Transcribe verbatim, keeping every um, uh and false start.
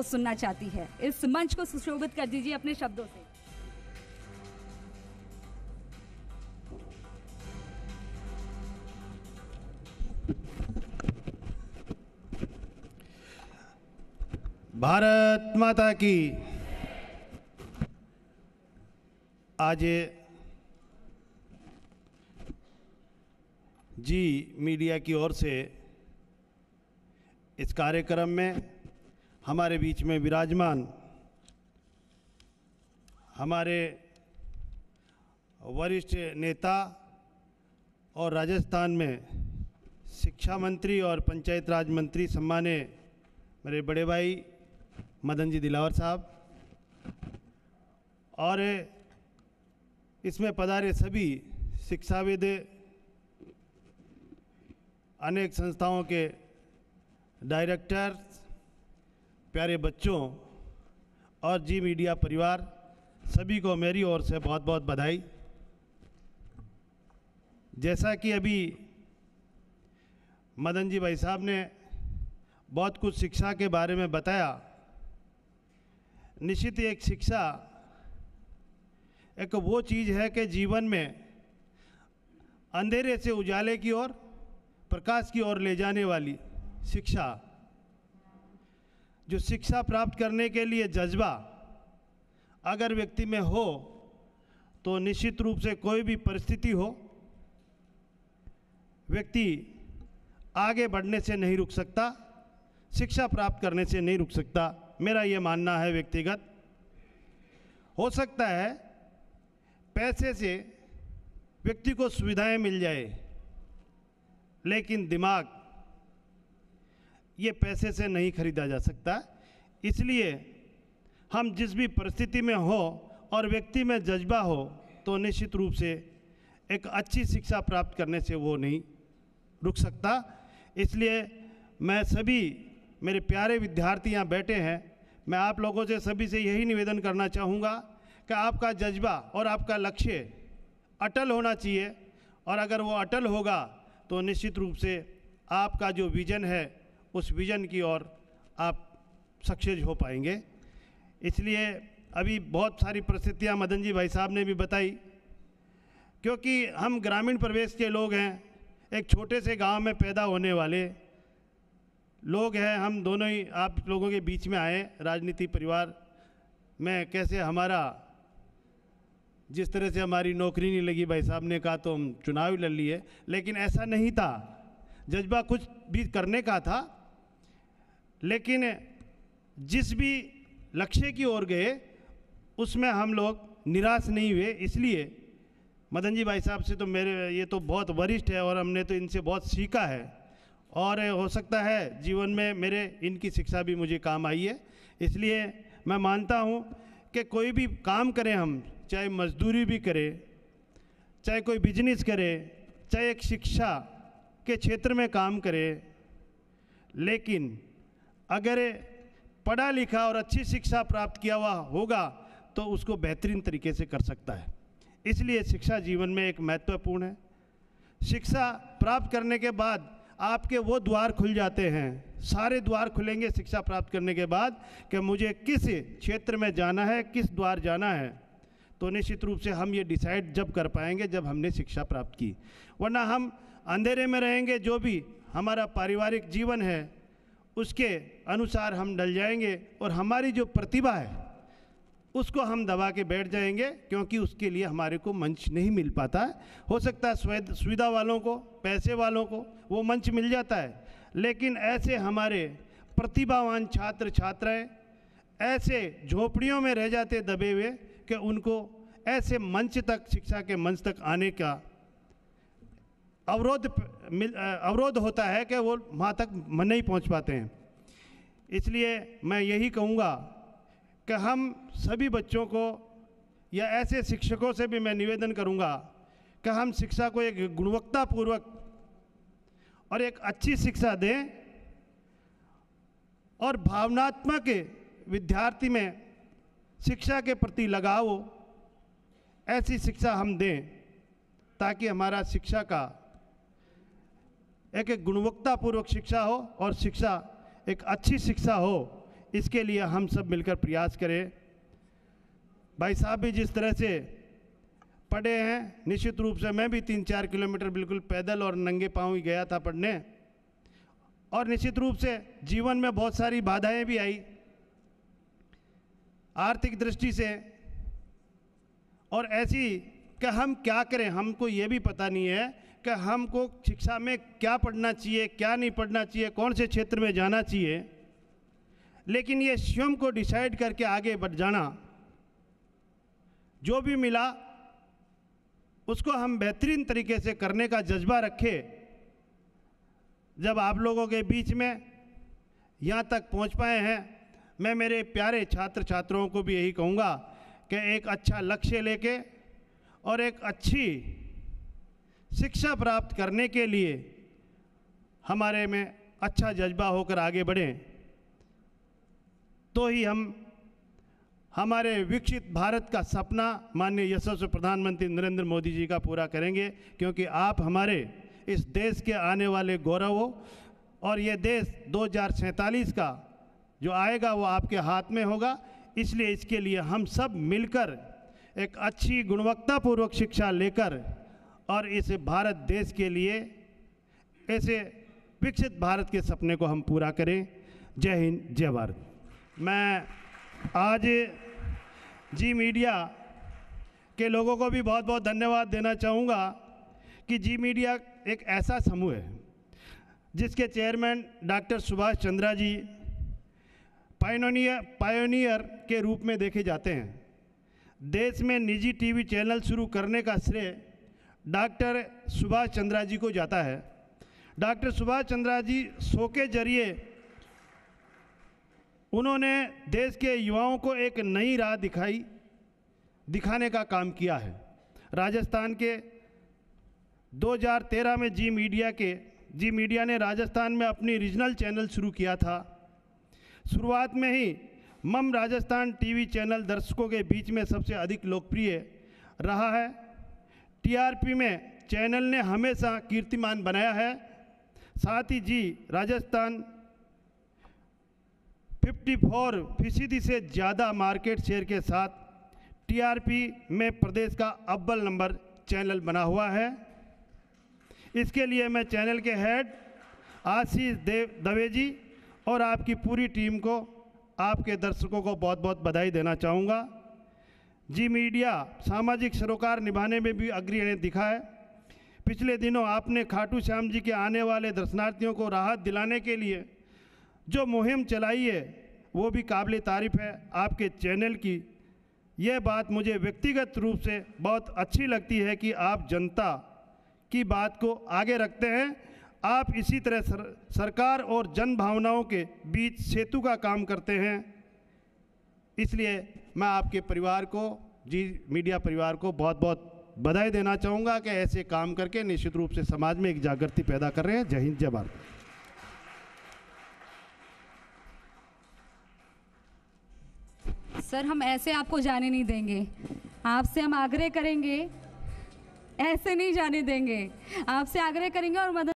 को सुनना चाहती है। इस मंच को सुशोभित कर दीजिए अपने शब्दों से। भारत माता की। आज जी मीडिया की ओर से इस कार्यक्रम में हमारे बीच में विराजमान हमारे वरिष्ठ नेता और राजस्थान में शिक्षा मंत्री और पंचायत राज मंत्री सम्माननीय मेरे बड़े भाई मदन जी दिलावर साहब और इसमें पधारे सभी शिक्षाविद, अनेक संस्थाओं के डायरेक्टर, प्यारे बच्चों और जी मीडिया परिवार, सभी को मेरी ओर से बहुत बहुत बधाई। जैसा कि अभी मदन जी भाई साहब ने बहुत कुछ शिक्षा के बारे में बताया, निश्चित ही एक शिक्षा एक वो चीज़ है कि जीवन में अंधेरे से उजाले की ओर, प्रकाश की ओर ले जाने वाली शिक्षा। जो शिक्षा प्राप्त करने के लिए जज्बा अगर व्यक्ति में हो तो निश्चित रूप से कोई भी परिस्थिति हो व्यक्ति आगे बढ़ने से नहीं रुक सकता, शिक्षा प्राप्त करने से नहीं रुक सकता, मेरा ये मानना है व्यक्तिगत। हो सकता है पैसे से व्यक्ति को सुविधाएं मिल जाए, लेकिन दिमाग ये पैसे से नहीं खरीदा जा सकता। इसलिए हम जिस भी परिस्थिति में हो और व्यक्ति में जज्बा हो तो निश्चित रूप से एक अच्छी शिक्षा प्राप्त करने से वो नहीं रुक सकता। इसलिए मैं सभी मेरे प्यारे विद्यार्थी यहाँ बैठे हैं, मैं आप लोगों से सभी से यही निवेदन करना चाहूँगा कि आपका जज्बा और आपका लक्ष्य अटल होना चाहिए, और अगर वो अटल होगा तो निश्चित रूप से आपका जो विज़न है उस विज़न की ओर आप सक्सेस हो पाएंगे। इसलिए अभी बहुत सारी परिस्थितियाँ मदन जी भाई साहब ने भी बताई, क्योंकि हम ग्रामीण प्रदेश के लोग हैं, एक छोटे से गांव में पैदा होने वाले लोग हैं। हम दोनों ही आप लोगों के बीच में आए, राजनीति परिवार में कैसे हमारा, जिस तरह से हमारी नौकरी नहीं लगी भाई साहब ने कहा तो हम चुनाव लड़ लिए, लेकिन ऐसा नहीं था, जज्बा कुछ भी करने का था। लेकिन जिस भी लक्ष्य की ओर गए उसमें हम लोग निराश नहीं हुए। इसलिए मदन जी भाई साहब से तो मेरे ये तो बहुत वरिष्ठ है और हमने तो इनसे बहुत सीखा है, और हो सकता है जीवन में मेरे इनकी शिक्षा भी मुझे काम आई है। इसलिए मैं मानता हूँ कि कोई भी काम करें हम, चाहे मजदूरी भी करें, चाहे कोई बिजनेस करें, चाहे एक शिक्षा के क्षेत्र में काम करें, लेकिन अगर पढ़ा लिखा और अच्छी शिक्षा प्राप्त किया हुआ होगा तो उसको बेहतरीन तरीके से कर सकता है। इसलिए शिक्षा जीवन में एक महत्वपूर्ण है। शिक्षा प्राप्त करने के बाद आपके वो द्वार खुल जाते हैं, सारे द्वार खुलेंगे शिक्षा प्राप्त करने के बाद, कि मुझे किस क्षेत्र में जाना है, किस द्वार जाना है, तो निश्चित रूप से हम ये डिसाइड जब कर पाएंगे जब हमने शिक्षा प्राप्त की, वरना हम अंधेरे में रहेंगे। जो भी हमारा पारिवारिक जीवन है उसके अनुसार हम ढल जाएंगे और हमारी जो प्रतिभा है उसको हम दबा के बैठ जाएंगे, क्योंकि उसके लिए हमारे को मंच नहीं मिल पाता है। हो सकता है सुविधा वालों को, पैसे वालों को वो मंच मिल जाता है, लेकिन ऐसे हमारे प्रतिभावान छात्र छात्राएं ऐसे झोपड़ियों में रह जाते दबे हुए कि उनको ऐसे मंच तक, शिक्षा के मंच तक आने का अवरोध अवरोध होता है कि वो वहाँ तक नहीं पहुँच पाते हैं। इसलिए मैं यही कहूँगा कि हम सभी बच्चों को या ऐसे शिक्षकों से भी मैं निवेदन करूंगा कि हम शिक्षा को एक गुणवत्तापूर्वक और एक अच्छी शिक्षा दें, और भावनात्मक विद्यार्थी में शिक्षा के प्रति लगाव हो, ऐसी शिक्षा हम दें, ताकि हमारा शिक्षा का एक गुणवत्तापूर्वक शिक्षा हो और शिक्षा एक अच्छी शिक्षा हो। इसके लिए हम सब मिलकर प्रयास करें। भाई साहब भी जिस तरह से पढ़े हैं, निश्चित रूप से मैं भी तीन चार किलोमीटर बिल्कुल पैदल और नंगे पाँव ही गया था पढ़ने, और निश्चित रूप से जीवन में बहुत सारी बाधाएं भी आई आर्थिक दृष्टि से, और ऐसी कि हम क्या करें, हमको ये भी पता नहीं है कि हमको शिक्षा में क्या पढ़ना चाहिए, क्या नहीं पढ़ना चाहिए, कौन से क्षेत्र में जाना चाहिए, लेकिन ये स्वयं को डिसाइड करके आगे बढ़ जाना, जो भी मिला उसको हम बेहतरीन तरीके से करने का जज्बा रखें। जब आप लोगों के बीच में यहाँ तक पहुँच पाए हैं, मैं मेरे प्यारे छात्र छात्राओं को भी यही कहूँगा कि एक अच्छा लक्ष्य लेके और एक अच्छी शिक्षा प्राप्त करने के लिए हमारे में अच्छा जज्बा होकर आगे बढ़ें, तो ही हम हमारे विकसित भारत का सपना माननीय यशस्वी प्रधानमंत्री नरेंद्र मोदी जी का पूरा करेंगे, क्योंकि आप हमारे इस देश के आने वाले गौरव हो, और ये देश दो हज़ार सैंतालीस का जो आएगा वो आपके हाथ में होगा। इसलिए इसके लिए हम सब मिलकर एक अच्छी गुणवत्तापूर्वक शिक्षा लेकर और इस भारत देश के लिए ऐसे विकसित भारत के सपने को हम पूरा करें। जय हिंद, जय भारत। मैं आज जी मीडिया के लोगों को भी बहुत बहुत धन्यवाद देना चाहूँगा कि जी मीडिया एक ऐसा समूह है जिसके chairman doctor Subhash Chandra ji pioneer pioneer के रूप में देखे जाते हैं। देश में निजी टीवी चैनल शुरू करने का श्रेय डॉक्टर सुभाष चंद्रा जी को जाता है। डॉक्टर सुभाष चंद्रा जी शो के जरिए उन्होंने देश के युवाओं को एक नई राह दिखाई दिखाने का काम किया है। राजस्थान के दो हज़ार तेरह में जी मीडिया के जी मीडिया ने राजस्थान में अपनी रीजनल चैनल शुरू किया था। शुरुआत में ही मम राजस्थान टीवी चैनल दर्शकों के बीच में सबसे अधिक लोकप्रिय रहा है। टीआरपी में चैनल ने हमेशा कीर्तिमान बनाया है। साथ ही जी राजस्थान चौवन फीसदी से ज़्यादा मार्केट शेयर के साथ टीआरपी में प्रदेश का अव्वल नंबर चैनल बना हुआ है। इसके लिए मैं चैनल के हेड आशीष दवे जी और आपकी पूरी टीम को, आपके दर्शकों को बहुत बहुत बधाई देना चाहूँगा। जी मीडिया सामाजिक सरोकार निभाने में भी अग्रणी दिखा है। पिछले दिनों आपने खाटू श्याम जी के आने वाले दर्शनार्थियों को राहत दिलाने के लिए जो मुहिम चलाई है वो भी काबिल तारीफ है। आपके चैनल की यह बात मुझे व्यक्तिगत रूप से बहुत अच्छी लगती है कि आप जनता की बात को आगे रखते हैं। आप इसी तरह सर, सरकार और जन भावनाओं के बीच सेतु का काम करते हैं। इसलिए मैं आपके परिवार को, जी मीडिया परिवार को बहुत बहुत बधाई देना चाहूँगा कि ऐसे काम करके निश्चित रूप से समाज में एक जागृति पैदा कर रहे हैं। जय हिंद, जय भारत। सर, हम ऐसे आपको जाने नहीं देंगे। आपसे हम आग्रह करेंगे, ऐसे नहीं जाने देंगे, आपसे आग्रह करेंगे। और मदन